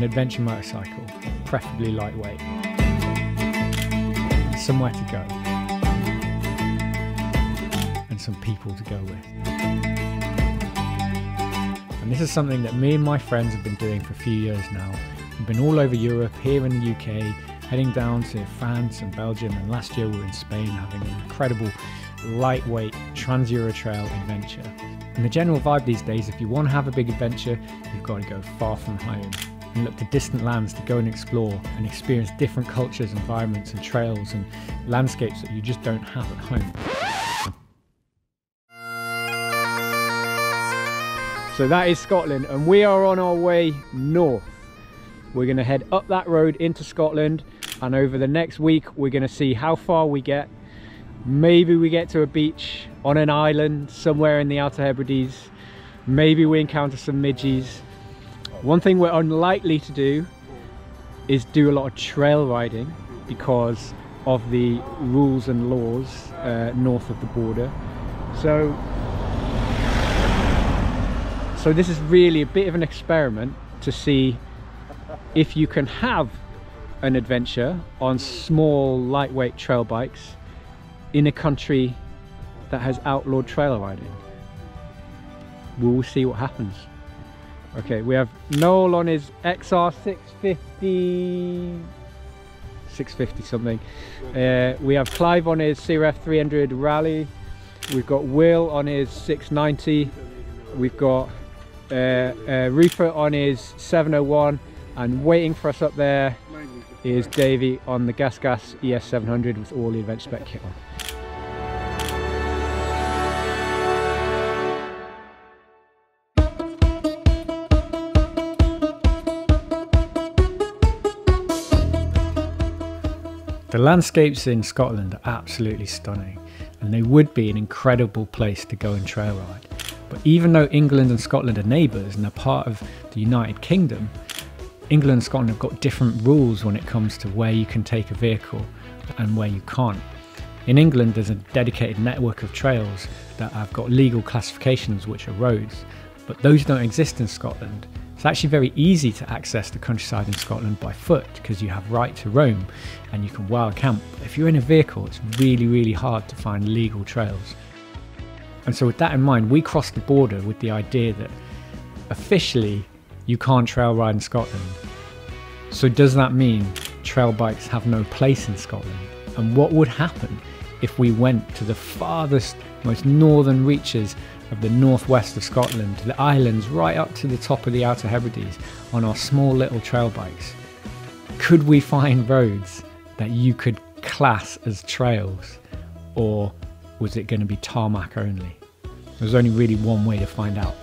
an adventure motorcycle, preferably lightweight. Somewhere to go. And some people to go with. And this is something that me and my friends have been doing for a few years now. We've been all over Europe, here in the UK, heading down to France and Belgium, and last year we were in Spain having an incredible lightweight Trans-Euro Trail adventure. And the general vibe these days, if you want to have a big adventure, you've got to go far from home and look to distant lands to go and explore and experience different cultures, environments and trails and landscapes that you just don't have at home. So that is Scotland, and we are on our way north. We're going to head up that road into Scotland, and over the next week we're going to see how far we get. Maybe we get to a beach on an island somewhere in the Outer Hebrides. Maybe we encounter some midges. One thing we're unlikely to do is do a lot of trail riding because of the rules and laws north of the border. So this is really a bit of an experiment to see if you can have an adventure on small lightweight trail bikes in a country that has outlawed trail riding. We'll see what happens. Okay, we have Noel on his XR650... 650 something. We have Clive on his CRF300 Rally. We've got Will on his 690. We've got Rufo on his 701. And waiting for us up there is Davey on the GasGas ES700 with all the adventure spec kit on. The landscapes in Scotland are absolutely stunning, and they would be an incredible place to go and trail ride. But even though England and Scotland are neighbours and are part of the United Kingdom, England and Scotland have got different rules when it comes to where you can take a vehicle and where you can't. In England, there's a dedicated network of trails that have got legal classifications, which are roads, but those don't exist in Scotland. It's actually very easy to access the countryside in Scotland by foot because you have right to roam and you can wild camp. But if you're in a vehicle, it's really, really hard to find legal trails. And so with that in mind, we crossed the border with the idea that officially you can't trail ride in Scotland. So does that mean trail bikes have no place in Scotland? And what would happen if we went to the farthest, most northern reaches of the northwest of Scotland, to the islands right up to the top of the Outer Hebrides on our small little trail bikes? Could we find roads that you could class as trails, or was it going to be tarmac only? There's only really one way to find out.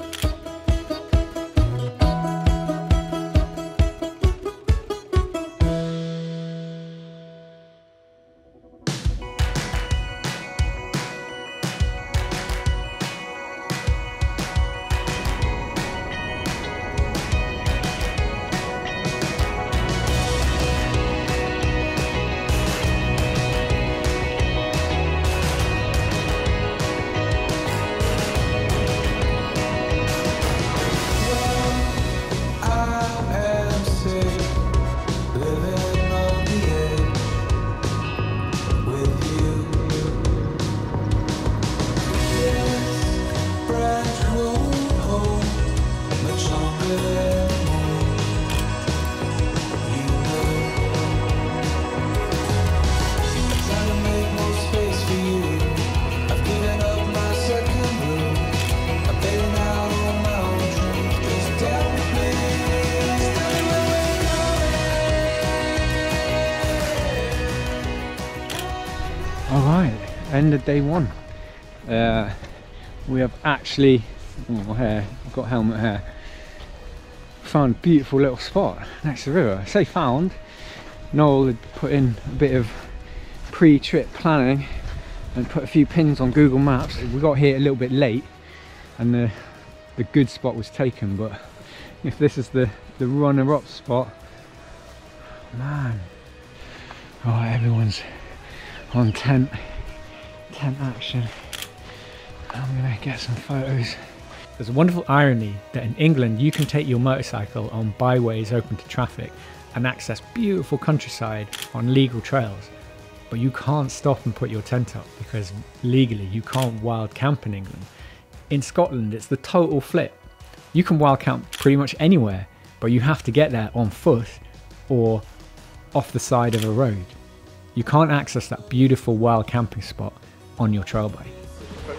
End of day one. We have actually, I've got helmet hair, found a beautiful little spot next to the river. I say found, Noel had put in a bit of pre-trip planning and put a few pins on Google Maps. We got here a little bit late and the good spot was taken, but if this is the runner-up spot, man, oh, everyone's on tent action. I'm gonna get some photos. There's a wonderful irony that in England you can take your motorcycle on byways open to traffic and access beautiful countryside on legal trails, but you can't stop and put your tent up because legally you can't wild camp in England. In Scotland it's the total flip. You can wild camp pretty much anywhere, but you have to get there on foot or off the side of a road. You can't access that beautiful wild camping spot on your trail bike.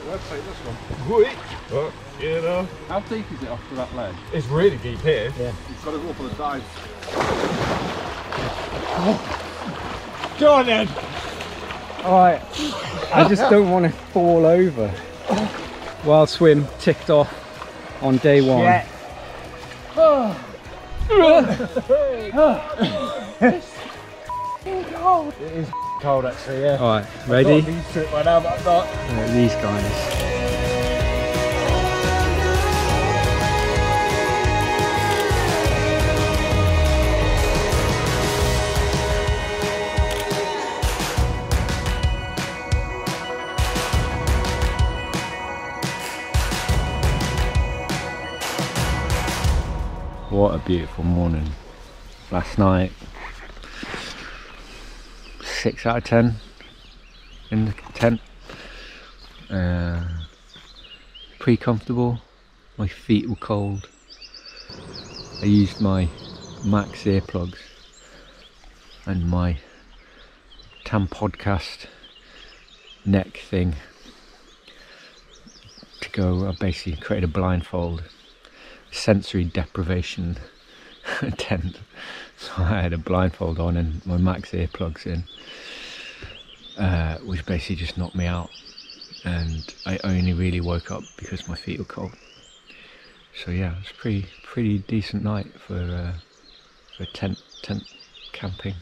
Let's take this one. Wait. Oh, you know. How deep is it off to that ledge? It's really deep here. Yeah. You've got to go up on the side. Oh. Go on then. Alright. I just don't want to fall over. Wild swim ticked off on day one. Yeah. It's cold. It is cold actually, yeah. Alright, ready? I'm used to it by now, but I'm not. Right, these guys. What a beautiful morning. Last night, 6 out of 10 in the tent. Pretty comfortable. My feet were cold. I used my Max earplugs and my Tam Podcast neck thing to go. I basically created a blindfold sensory deprivation tent, so I had a blindfold on and my Max earplugs in, which basically just knocked me out, and I only really woke up because my feet were cold. So yeah, it's pretty decent night for tent camping.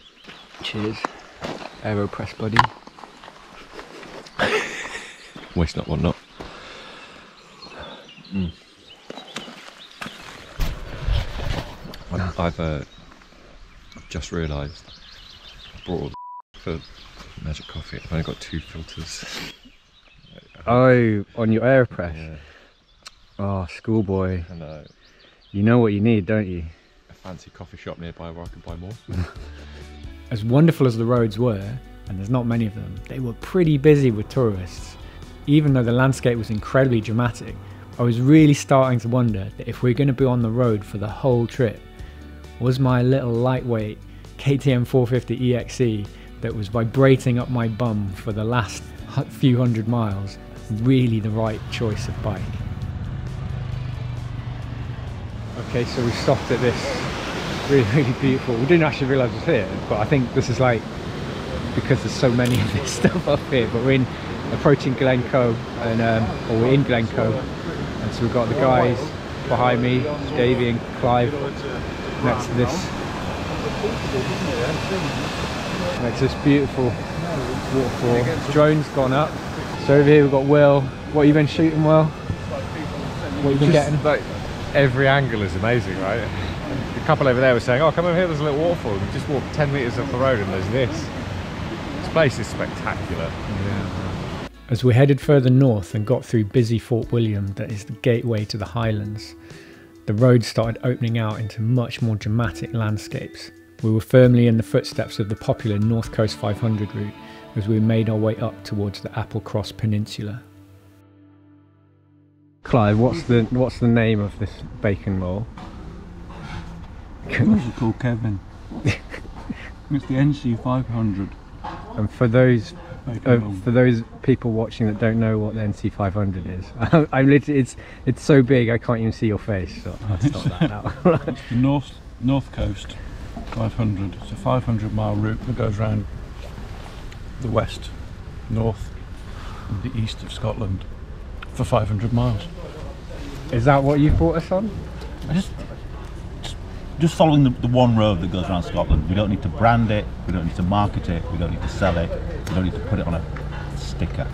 Cheers, AeroPress buddy. Waste not, want not. Mm. I've just realised I brought all the for magic coffee. I've only got 2 filters. Oh, on your AeroPress? Yeah. Oh, schoolboy. I know. You know what you need, don't you? A fancy coffee shop nearby where I can buy more. As wonderful as the roads were, and there's not many of them, they were pretty busy with tourists. Even though the landscape was incredibly dramatic, I was really starting to wonder that if we're going to be on the road for the whole trip, was my little lightweight KTM 450 EXC that was vibrating up my bum for the last few hundred miles really the right choice of bike? Okay, so we stopped at this really beautiful, we didn't actually realise it was here, but I think this is like, because there's so many of this stuff up here, but we're approaching Glencoe, and we're in Glencoe, and so we've got the guys behind me, Davey and Clive, next to this beautiful waterfall. Drone's gone up. So over here we've got Will. What have you been shooting, Will? What have you been getting? Like, every angle is amazing, right? The couple over there were saying, oh, come over here, there's a little waterfall. We just walked 10 metres off the road and there's this. This place is spectacular. Yeah. As we headed further north and got through busy Fort William, that is the gateway to the Highlands, the road started opening out into much more dramatic landscapes. We were firmly in the footsteps of the popular North Coast 500 route as we made our way up towards the Applecross Peninsula. Clive, what's the name of this bacon roll? What's it called, Kevin? It's the NC 500. And for those people watching that don't know what the NC 500 is, I'm literally, it's so big I can't even see your face, so I'll stop that out. It's the North Coast 500. It's a 500-mile route that goes around the west, north, and the east of Scotland for 500 miles. Is that what you brought us on? Just following the one road that goes around Scotland. We don't need to brand it, we don't need to market it, we don't need to sell it, we don't need to put it on a sticker.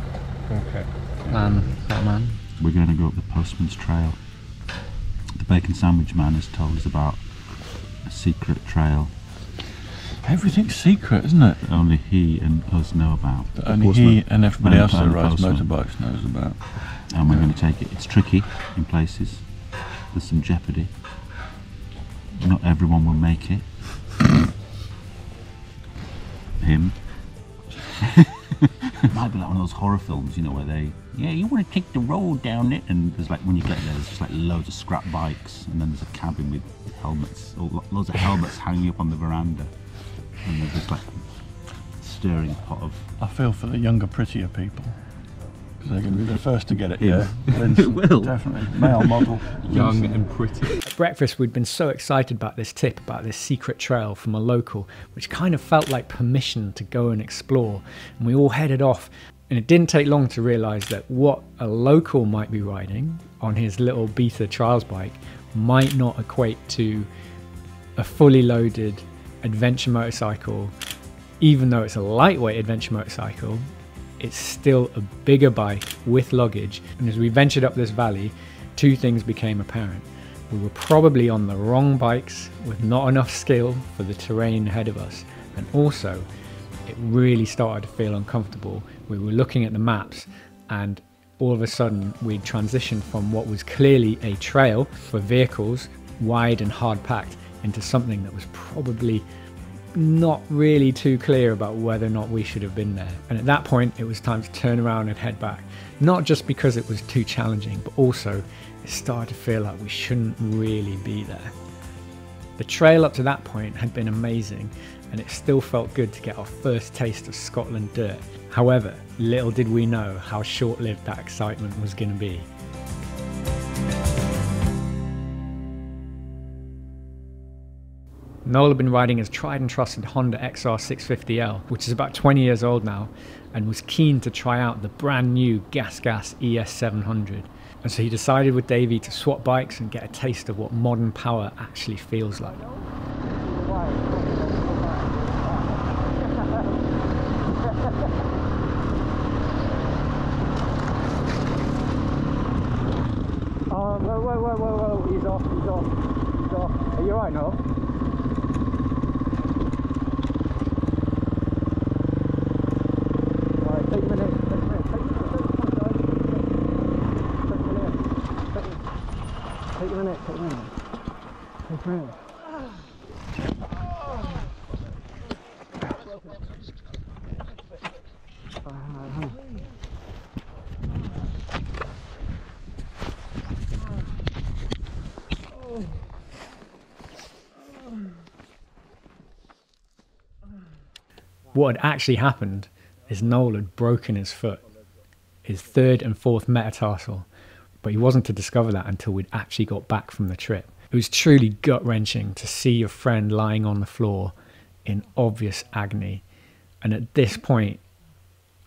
Okay. Man. We're going to go up the Postman's Trail. The bacon sandwich man has told us about a secret trail. Everything's secret, isn't it? That only he and us know about. That only he and everybody else that rides motorbikes knows about. and we're going to take it. It's tricky in places, there's some jeopardy, not everyone will make it. Him. It might be like one of those horror films, you know, where they, yeah, you want to take the road down it, and there's like, when you get there, there's just like loads of scrap bikes, and then there's a cabin with helmets, or loads of helmets hanging up on the veranda, and there's just like stirring pot of... I feel for the younger, prettier people, because they're going to be the first to get it. Yeah, it will. Definitely. Male model. Young and pretty. At breakfast, we'd been so excited about this tip, about this secret trail from a local, which kind of felt like permission to go and explore, and we all headed off. And it didn't take long to realise that what a local might be riding on his little Beta trials bike might not equate to a fully loaded adventure motorcycle. Even though it's a lightweight adventure motorcycle, it's still a bigger bike with luggage. And as we ventured up this valley, two things became apparent. We were probably on the wrong bikes with not enough skill for the terrain ahead of us, and also it really started to feel uncomfortable. We were looking at the maps, and all of a sudden we transitioned from what was clearly a trail for vehicles, wide and hard packed, into something that was probably not really too clear about whether or not we should have been there. And at that point it was time to turn around and head back, not just because it was too challenging, but also it started to feel like we shouldn't really be there. The trail up to that point had been amazing, and it still felt good to get our first taste of Scotland dirt. However, little did we know how short-lived that excitement was going to be. Noel had been riding his tried and trusted Honda XR650L, which is about 20 years old now, and was keen to try out the brand new GasGas ES700. And so he decided with Davey to swap bikes and get a taste of what modern power actually feels like. Whoa, he's off. Are you alright, Noel? Alright, take a minute. What had actually happened is Noel had broken his foot, his third and fourth metatarsal, but he wasn't to discover that until we'd actually got back from the trip. It was truly gut-wrenching to see your friend lying on the floor in obvious agony, and at this point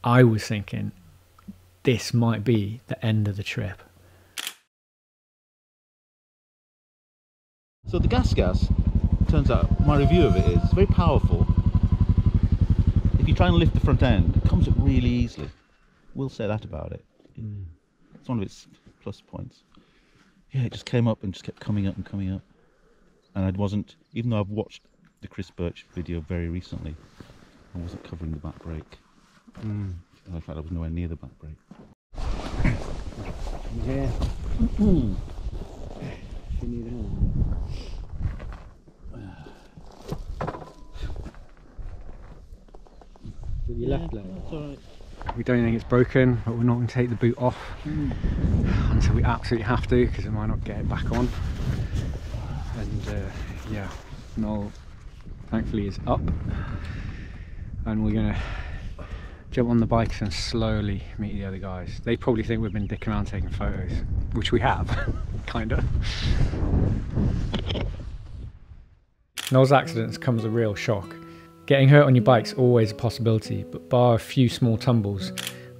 I was thinking, this might be the end of the trip. So the GasGas, turns out, my review of it is, it's very powerful. If you try and lift the front end, it comes up really easily. We'll say that about it. It's one of its plus points. Yeah, it just came up and just kept coming up. And I wasn't, even though I've watched the Chris Birch video very recently, I wasn't covering the back brake. In fact, I was nowhere near the back brake. Yeah. She needed help. Your left leg. That's all right. We don't think it's broken, but we're not going to take the boot off until we absolutely have to, because we might not get it back on. And yeah, Noel thankfully is up, and we're going to jump on the bikes and slowly meet the other guys. They probably think we've been dicking around taking photos, which we have, kind of. Noel's accident comes as a real shock. Getting hurt on your bike's always a possibility, but bar a few small tumbles,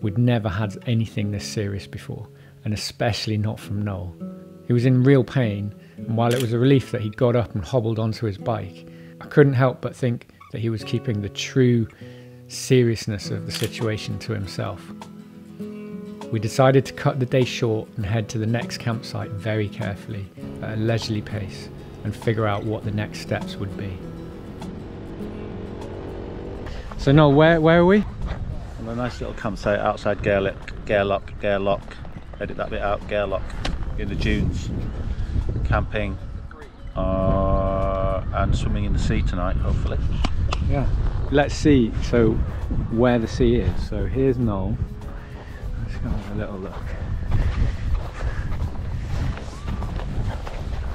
we'd never had anything this serious before, and especially not from Noel. He was in real pain, and while it was a relief that he got up and hobbled onto his bike, I couldn't help but think that he was keeping the true seriousness of the situation to himself. We decided to cut the day short and head to the next campsite very carefully, at a leisurely pace, and figure out what the next steps would be. So Noel, where are we? On a nice little campsite outside Gairloch. edit that bit out, Gairloch, in the dunes, camping and swimming in the sea tonight, hopefully. Yeah, let's see so where the sea is. So here's Noel, let's go have a little look.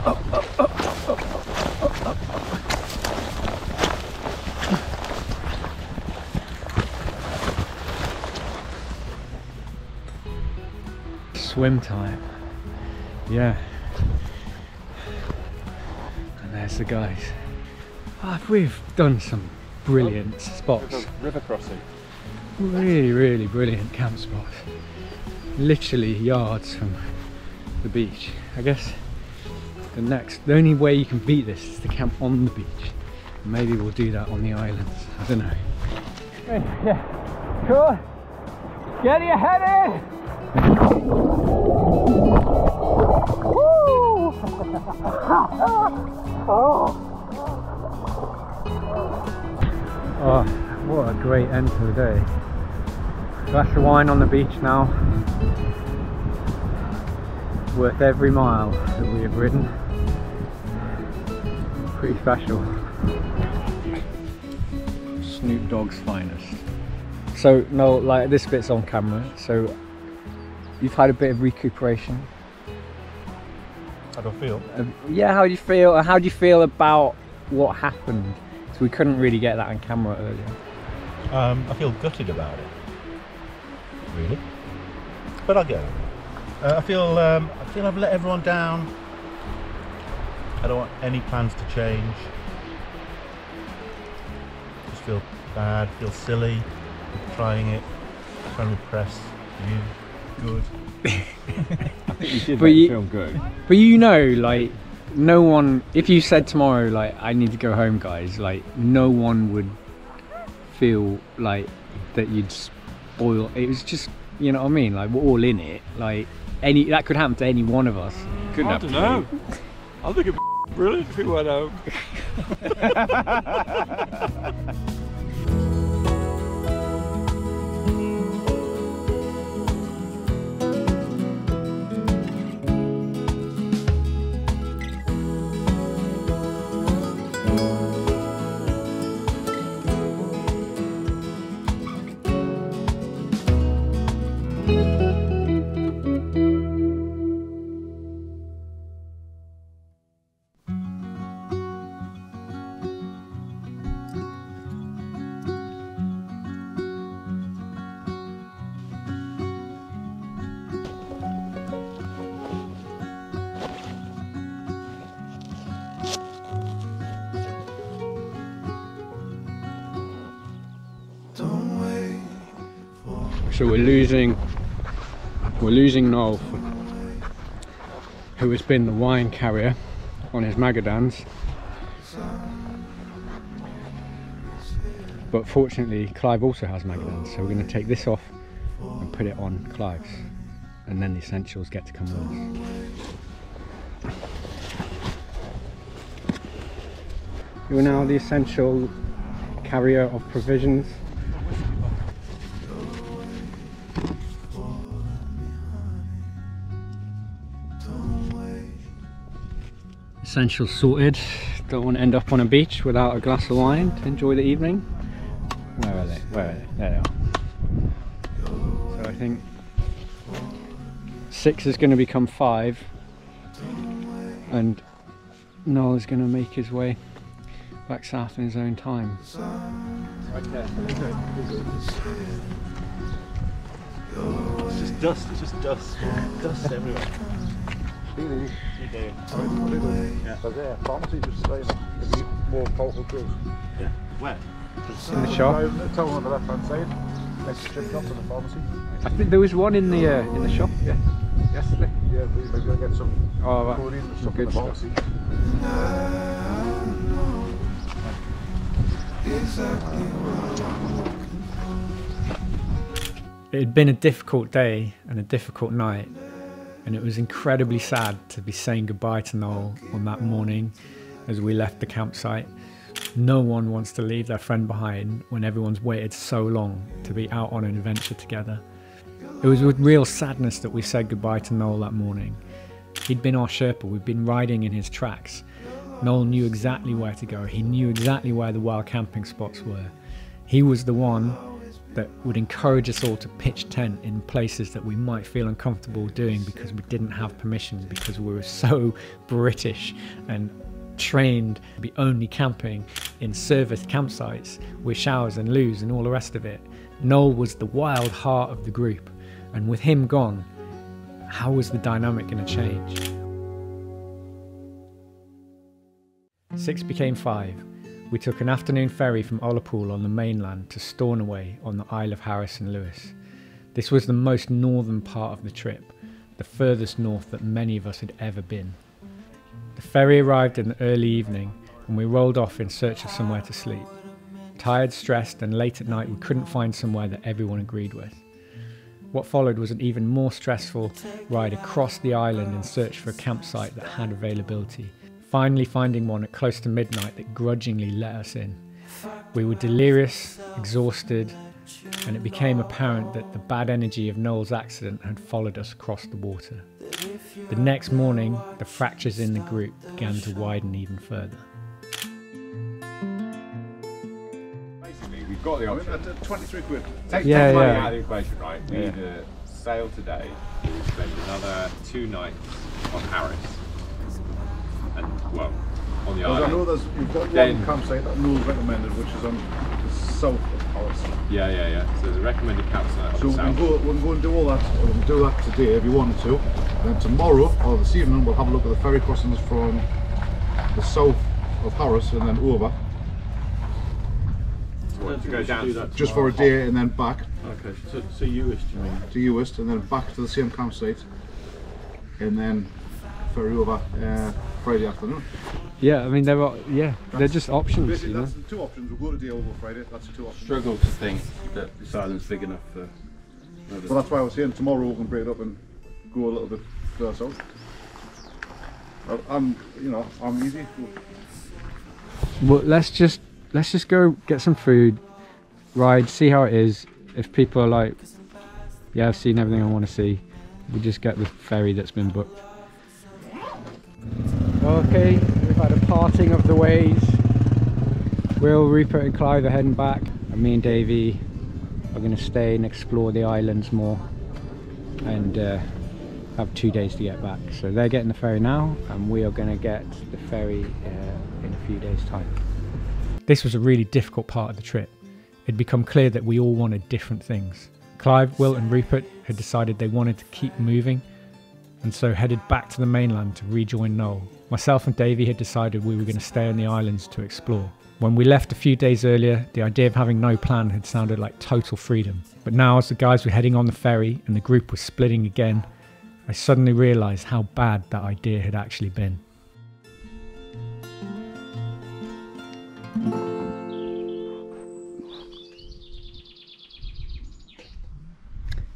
Up, up, up, up, up, up, up, up. Swim time, yeah. And there's the guys. We've done some brilliant spots. River crossing. Really, really brilliant camp spots. Literally yards from the beach. I guess the next, the only way you can beat this is to camp on the beach. Maybe we'll do that on the islands. I don't know. Yeah. Cool. Get your head in. Woo! Oh. Oh, what a great end to the day. Glass of wine on the beach now. Worth every mile that we have ridden. Pretty special. Snoop Dogg's finest. So, no, like this bit's on camera, so you've had a bit of recuperation. How do I feel? Yeah, how do you feel? How do you feel about what happened? We couldn't really get that on camera earlier. I feel gutted about it, really, but I'll get it. I feel I've let everyone down. I don't want any plans to change. Just feel bad, feel silly, trying it, trying to impress you. Good. I think you did make it feel good. But you know, like, no one, if you said tomorrow, like, I need to go home guys, like, no one would feel like that you'd spoil it. Was just, you know what I mean, like, we're all in it, like, any, that could happen to any one of us. Couldn't happen. I don't know. I think it'd be brilliant if we went home. So we're losing Noel, who has been the wine carrier on his Magadans. But fortunately, Clive also has Magadans, so we're going to take this off and put it on Clive's, and then the essentials get to come with us. You're now the essential carrier of provisions. Essentials sorted, don't want to end up on a beach without a glass of wine to enjoy the evening. Where are they? Where are they? There they are. So I think 6 is going to become 5 and Noel is going to make his way back south in his own time. Right there. It's just dust, it's just dust. Dust everywhere. Yeah. Where? In the shop. On the left hand side. Next shift off to the pharmacy. I think there was one in the shop. Yeah. Yesterday. Yeah, we were going to get some. Oh, right. Chlorine or something. Good stuff. It had been a difficult day and a difficult night. And it was incredibly sad to be saying goodbye to Noel on that morning as we left the campsite. No one wants to leave their friend behind when everyone's waited so long to be out on an adventure together. It was with real sadness that we said goodbye to Noel that morning. He'd been our Sherpa, we'd been riding in his tracks. Noel knew exactly where to go, he knew exactly where the wild camping spots were. He was the one that would encourage us all to pitch tent in places that we might feel uncomfortable doing because we didn't have permission, because we were so British and trained to be only camping in service campsites with showers and loos and all the rest of it. Noel was the wild heart of the group, and with him gone, how was the dynamic going to change? 6 became 5. We took an afternoon ferry from Ullapool on the mainland to Stornoway on the Isle of Harris and Lewis. This was the most northern part of the trip, the furthest north that many of us had ever been. The ferry arrived in the early evening and we rolled off in search of somewhere to sleep. Tired, stressed, and late at night, we couldn't find somewhere that everyone agreed with. What followed was an even more stressful ride across the island in search for a campsite that had availability. Finally finding one at close to midnight that grudgingly let us in. We were delirious, exhausted, and it became apparent that the bad energy of Noel's accident had followed us across the water. The next morning, the fractures in the group began to widen even further. Basically, we've got the option. 23 quid. Take the money out of the equation, right? We either sail today, or we spend another 2 nights on Harris. And, well, on the island. I know there's, you've got one campsite that Noel recommended, which is on the south of Harris. So there's a recommended campsite on the south. So we can go and do all that, or we can do that today if you wanted to. And then tomorrow, or this evening, we'll have a look at the ferry crossings from the south of Harris and then over. So what, to go down do that just for a day and then back. Okay, so Uist, you mean? To Uist and then back to the same campsite. And then ferry over. Friday afternoon. Yeah, I mean they're just options. You know? That's the 2 options. We'll go to over Friday. That's the 2 options. Struggle to think that this island's big enough for. Well, that's why I was saying tomorrow we can break it up and go a little bit further south. I'm easy. Well, let's just go get some food, ride, see how it is. If people are like, yeah, I've seen everything I want to see, we just get the ferry that's been booked. Okay, we've had a parting of the ways. Will, Rupert and Clive are heading back, and me and Davey are going to stay and explore the islands more, and have 2 days to get back. So they're getting the ferry now, and we are going to get the ferry in a few days' time. This was a really difficult part of the trip. It'd become clear that we all wanted different things. Clive, Will and Rupert had decided they wanted to keep moving, and so headed back to the mainland to rejoin Noel. Myself and Davey had decided we were going to stay on the islands to explore. When we left a few days earlier, the idea of having no plan had sounded like total freedom. But now, as the guys were heading on the ferry and the group was splitting again, I suddenly realised how bad that idea had actually been.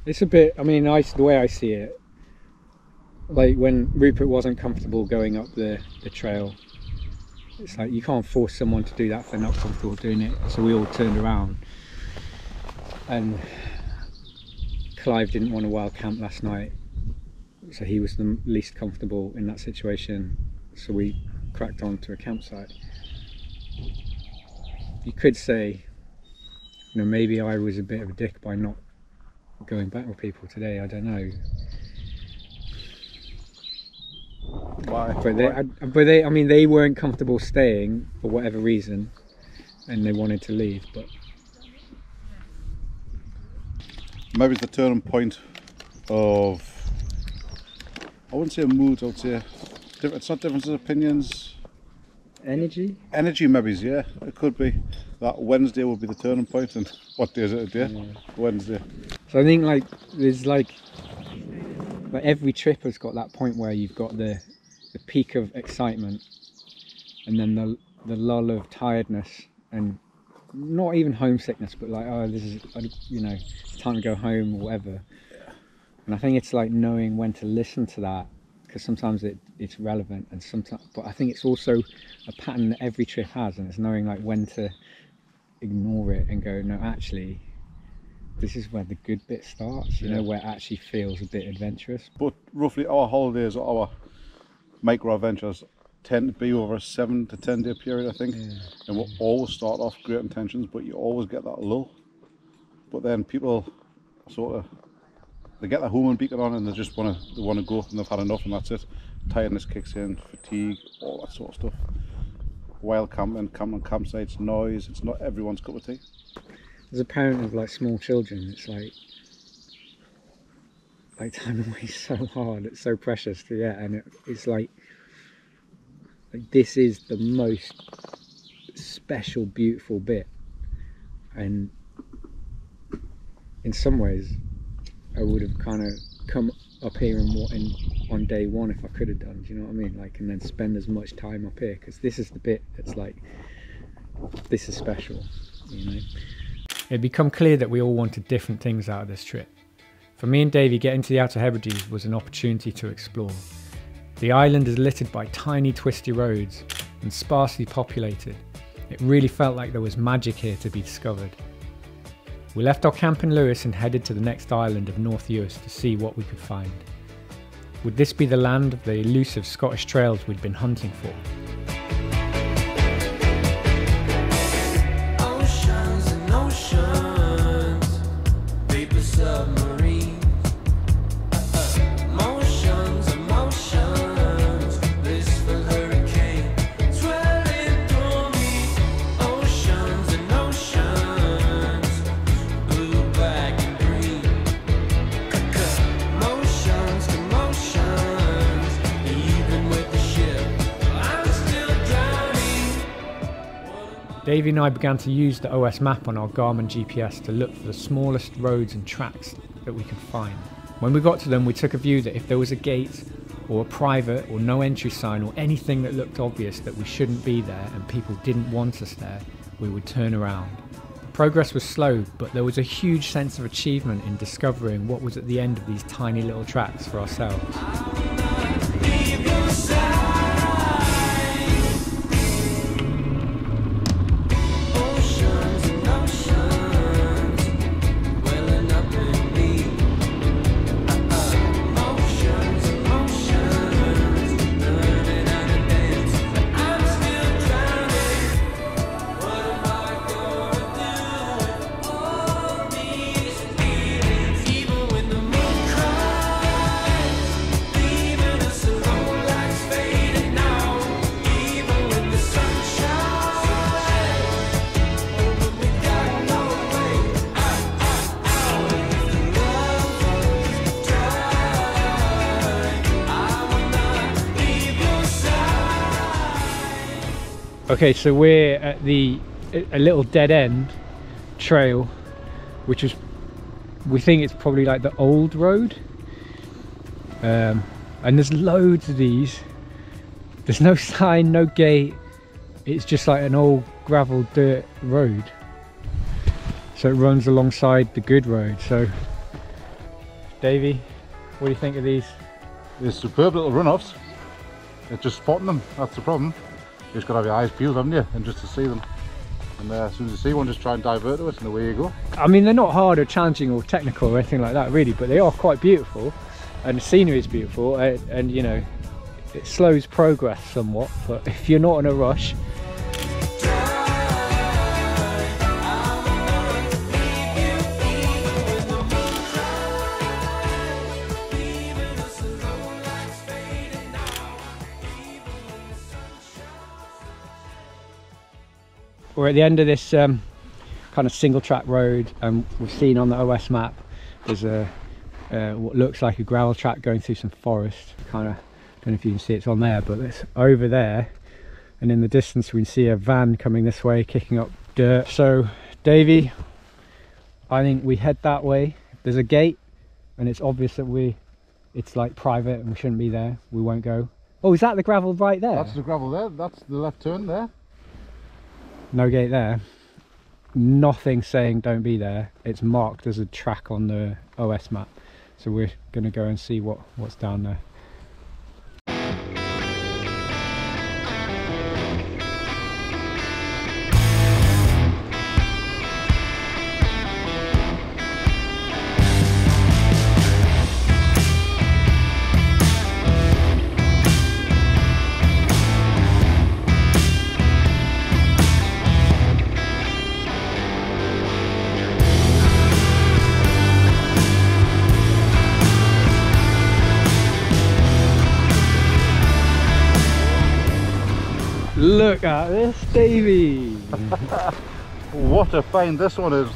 It's a bit, the way I see it, like when Rupert wasn't comfortable going up the trail, it's like you can't force someone to do that if they're not comfortable doing it. So we all turned around, and Clive didn't want to wild camp last night, so he was the least comfortable in that situation, so we cracked on to a campsite. You could say, you know, maybe I was a bit of a dick by not going back with people today, I don't know. Why? But they weren't comfortable staying for whatever reason, and they wanted to leave. But maybe it's the turning point of, I wouldn't say a mood. I would say it's not differences of opinions. Energy. Energy, maybe. Yeah, it could be that Wednesday would be the turning point. And what day is it today? Yeah. Wednesday. So I think like every trip has got that point where you've got the peak of excitement and then the lull of tiredness, and not even homesickness, but like, oh, this is, you know, it's time to go home or whatever. And I think it's like knowing when to listen to that, because sometimes it's relevant, and sometimes, but I think it's also a pattern that every trip has, and it's knowing like when to ignore it and go, no, actually This is where the good bit starts, you know, where it actually feels a bit adventurous. But roughly our holidays or our micro adventures tend to be over a 7 to 10 day period, I think. Yeah. And we'll always start off great intentions, but you always get that lull. But then people sort of, they get their human beacon on and they just want to go, and they've had enough, and that's it. Tiredness kicks in, fatigue, all that sort of stuff. Wild camping, camping campsites, noise, it's not everyone's cup of tea. As a parent of like small children, it's like time away is so hard, it's so precious to get, and it's like this is the most special, beautiful bit, and in some ways I would have kind of come up here and on day one if I could have done, do you know what I mean? Like, and then spend as much time up here, because this is the bit that's like, this is special, you know. It became clear that we all wanted different things out of this trip. For me and Davey, getting to the Outer Hebrides was an opportunity to explore. The island is littered by tiny twisty roads and sparsely populated. It really felt like there was magic here to be discovered. We left our camp in Lewis and headed to the next island of North Uist to see what we could find. Would this be the land of the elusive Scottish trails we'd been hunting for? Davey and I began to use the OS map on our Garmin GPS to look for the smallest roads and tracks that we could find. When we got to them, we took a view that if there was a gate or a private or no entry sign or anything that looked obvious that we shouldn't be there and people didn't want us there, we would turn around. Progress was slow, but there was a huge sense of achievement in discovering what was at the end of these tiny little tracks for ourselves. Okay, so we're at a little dead end trail, which is, we think it's probably like the old road, and there's loads of these. There's no sign, no gate, it's just like an old gravel dirt road, so it runs alongside the good road. So Davey, what do you think of these? They're superb little runoffs, it's just spotting them, that's the problem. You just got to have your eyes peeled, haven't you, and just to see them, and as soon as you see one, just try and divert to it and away you go. I mean, they're not hard or challenging or technical or anything like that really, but they are quite beautiful, and the scenery is beautiful, and you know, it slows progress somewhat, but if you're not in a rush. We're at the end of this kind of single track road, and we've seen on the OS map there's a what looks like a gravel track going through some forest. Kind of don't know if you can see it's on there, but it's over there, and in the distance we can see a van coming this way, kicking up dirt. So Davey, I think we head that way. There's a gate, and it's obvious that it's like private and we shouldn't be there. We won't go. Oh, is that the gravel right there? That's the gravel there. That's the left turn there. No gate there, nothing saying don't be there. It's marked as a track on the OS map, so we're going to go and see what's down there. Look at this, Davey. What a find this one is.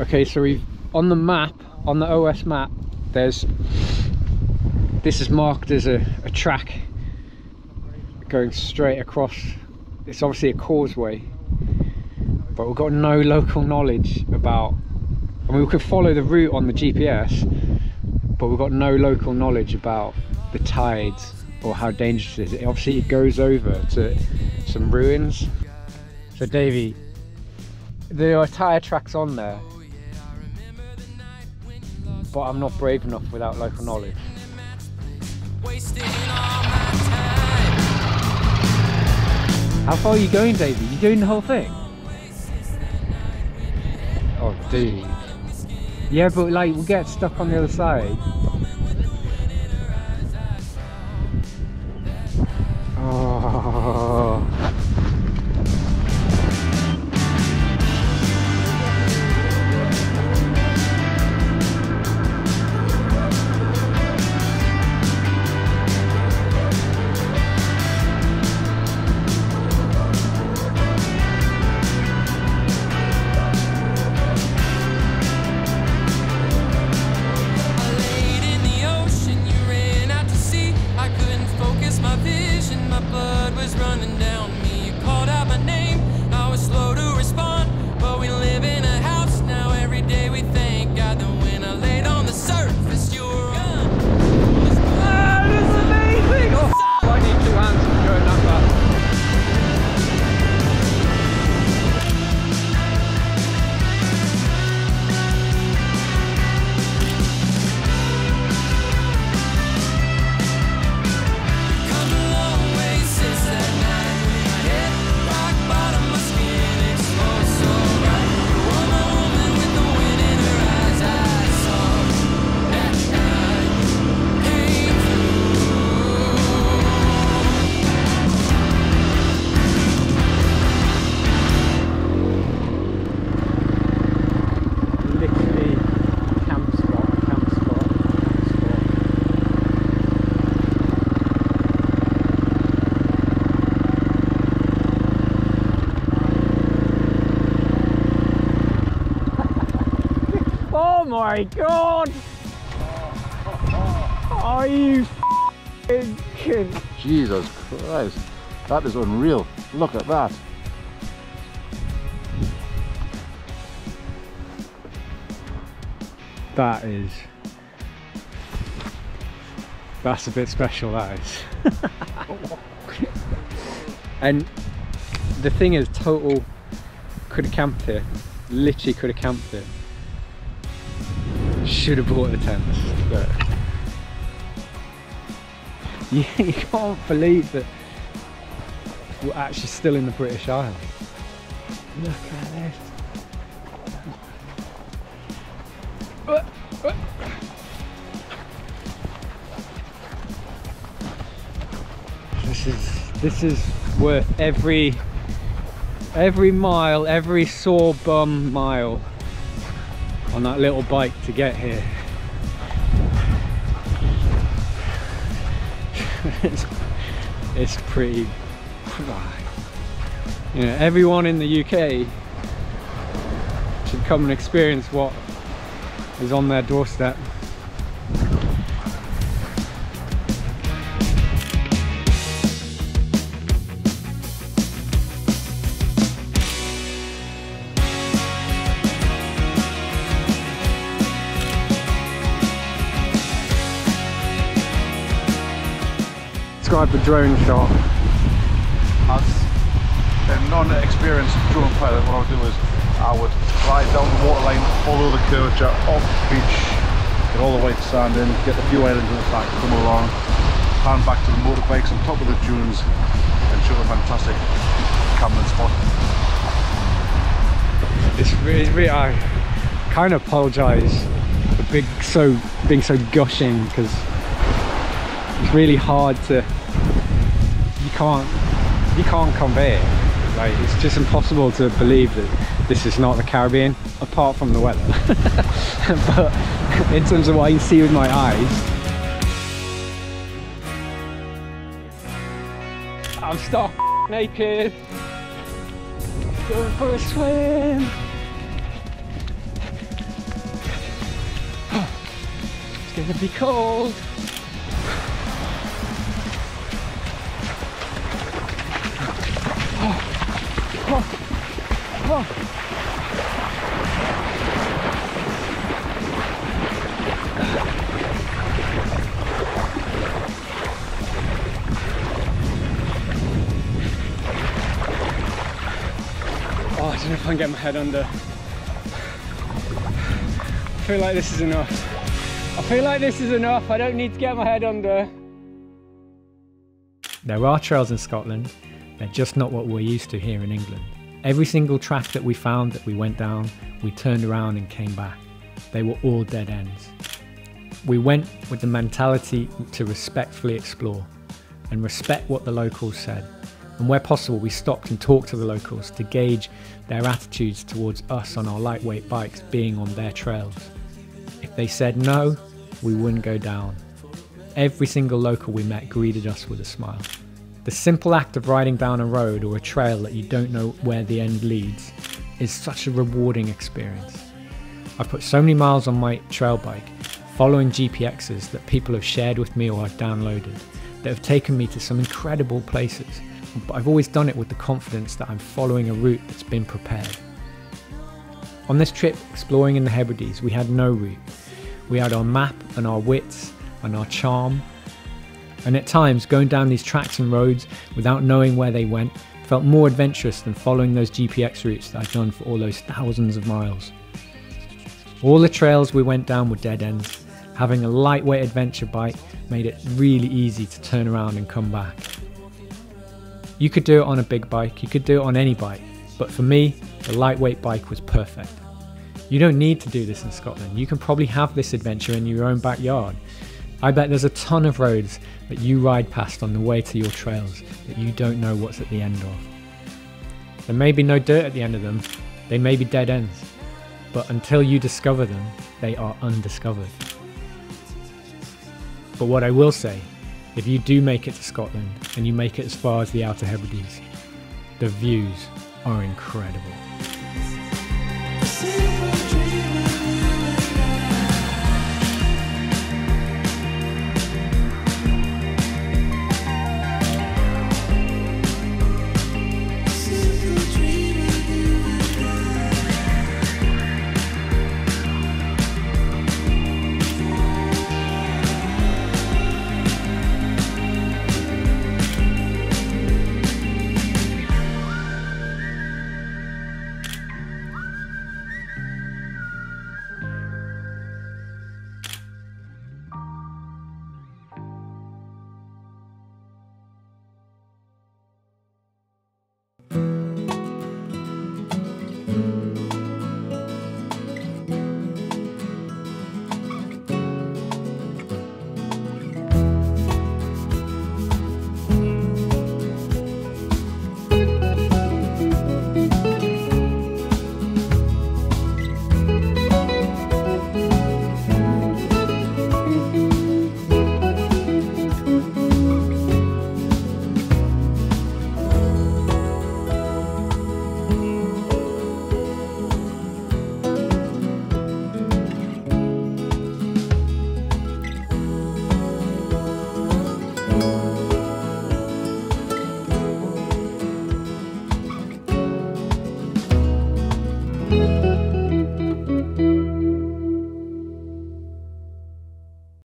Okay, so we've on the map, on the OS map, there's this is marked as a track going straight across. It's obviously a causeway, but we've got no local knowledge about. I mean, we could follow the route on the GPS, but we've got no local knowledge about the tides or how dangerous it is. Obviously, it goes over to some ruins. So, Davey, the entire track's on there. But I'm not brave enough without local knowledge. How far are you going, Davey? You doing the whole thing? Oh, dude. Yeah, but like, we'll get stuck on the other side. Oh my god! Are you f***ing kidding? Jesus Christ, that is unreal. Look at that. That is... that's a bit special, that is. And the thing is, total could have camped here. Literally could have camped here. Should have bought the tents, but you can't believe that we're actually still in the British Isles. Look at this. This is worth every mile, every sore bum mile on that little bike to get here. it's pretty, you know, everyone in the UK should come and experience what is on their doorstep. describe the drone shot? As a non-experienced drone pilot, what I would do is I would ride down the waterline, follow the curvature off the beach, get all the white sand in, get the few islands in the back, come along, pan back to the motorbikes on top of the dunes and show a fantastic camping spot. It's really, I kind of apologise for being so gushing, because it's really hard to, you can't convey it. Like, it's just impossible to believe that this is not the Caribbean, apart from the weather. But in terms of what I can see with my eyes, I'm stark naked. Going for a swim. It's gonna be cold. Oh, I don't know if I can get my head under. I feel like this is enough. I feel like this is enough. I don't need to get my head under. There are trails in Scotland. They're just not what we're used to here in England. Every single track that we found that we went down, we turned around and came back. They were all dead ends. We went with the mentality to respectfully explore and respect what the locals said. And where possible, we stopped and talked to the locals to gauge their attitudes towards us on our lightweight bikes being on their trails. If they said no, we wouldn't go down. Every single local we met greeted us with a smile. The simple act of riding down a road or a trail that you don't know where the end leads is such a rewarding experience. I've put so many miles on my trail bike, following GPXs that people have shared with me or I've downloaded, that have taken me to some incredible places, but I've always done it with the confidence that I'm following a route that's been prepared. On this trip exploring in the Hebrides, we had no route. We had our map and our wits and our charm. And at times, going down these tracks and roads without knowing where they went felt more adventurous than following those GPX routes that I've done for all those thousands of miles. All the trails we went down were dead ends. Having a lightweight adventure bike made it really easy to turn around and come back. You could do it on a big bike, you could do it on any bike, but for me, the lightweight bike was perfect. You don't need to do this in Scotland. You can probably have this adventure in your own backyard. I bet there's a ton of roads that you ride past on the way to your trails that you don't know what's at the end of. There may be no dirt at the end of them, they may be dead ends, but until you discover them, they are undiscovered. But what I will say, if you do make it to Scotland and you make it as far as the Outer Hebrides, the views are incredible.